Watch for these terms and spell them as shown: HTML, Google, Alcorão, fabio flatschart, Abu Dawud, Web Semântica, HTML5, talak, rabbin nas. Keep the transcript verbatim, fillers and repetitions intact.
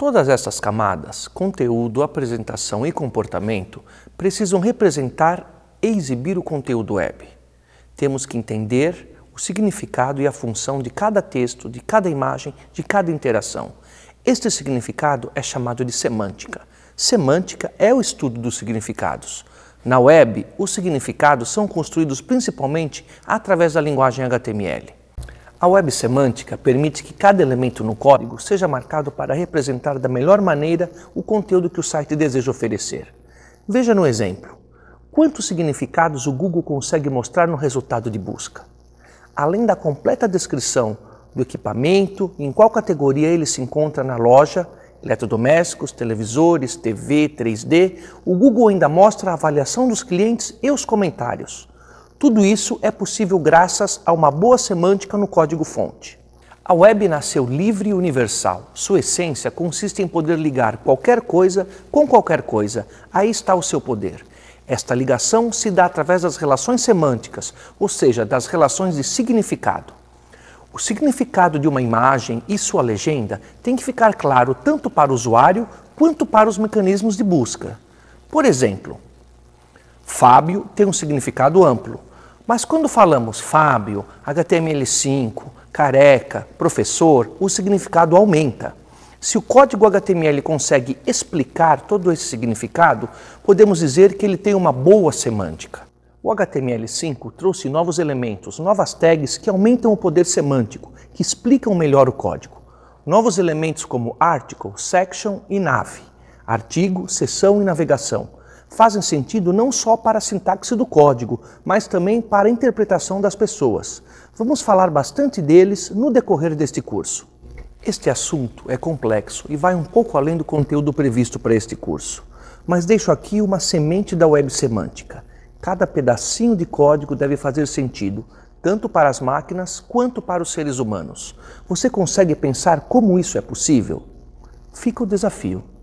Todas essas camadas, conteúdo, apresentação e comportamento, precisam representar e exibir o conteúdo web. Temos que entender o significado e a função de cada texto, de cada imagem, de cada interação. Este significado é chamado de semântica. Semântica é o estudo dos significados. Na web, os significados são construídos principalmente através da linguagem H T M L. A web semântica permite que cada elemento no código seja marcado para representar da melhor maneira o conteúdo que o site deseja oferecer. Veja no exemplo, quantos significados o Google consegue mostrar no resultado de busca? Além da completa descrição do equipamento, em qual categoria ele se encontra na loja, eletrodomésticos, televisores, T V, três D, o Google ainda mostra a avaliação dos clientes e os comentários. Tudo isso é possível graças a uma boa semântica no código-fonte. A web nasceu livre e universal. Sua essência consiste em poder ligar qualquer coisa com qualquer coisa. Aí está o seu poder. Esta ligação se dá através das relações semânticas, ou seja, das relações de significado. O significado de uma imagem e sua legenda tem que ficar claro tanto para o usuário quanto para os mecanismos de busca. Por exemplo, Fábio tem um significado amplo, mas quando falamos Fábio, H T M L cinco, careca, professor, o significado aumenta. Se o código H T M L consegue explicar todo esse significado, podemos dizer que ele tem uma boa semântica. O H T M L cinco trouxe novos elementos, novas tags que aumentam o poder semântico, que explicam melhor o código. Novos elementos como article, section e nav, artigo, seção e navegação, fazem sentido não só para a sintaxe do código, mas também para a interpretação das pessoas. Vamos falar bastante deles no decorrer deste curso. Este assunto é complexo e vai um pouco além do conteúdo previsto para este curso, mas deixo aqui uma semente da web semântica. Cada pedacinho de código deve fazer sentido, tanto para as máquinas quanto para os seres humanos. Você consegue pensar como isso é possível? Fica o desafio.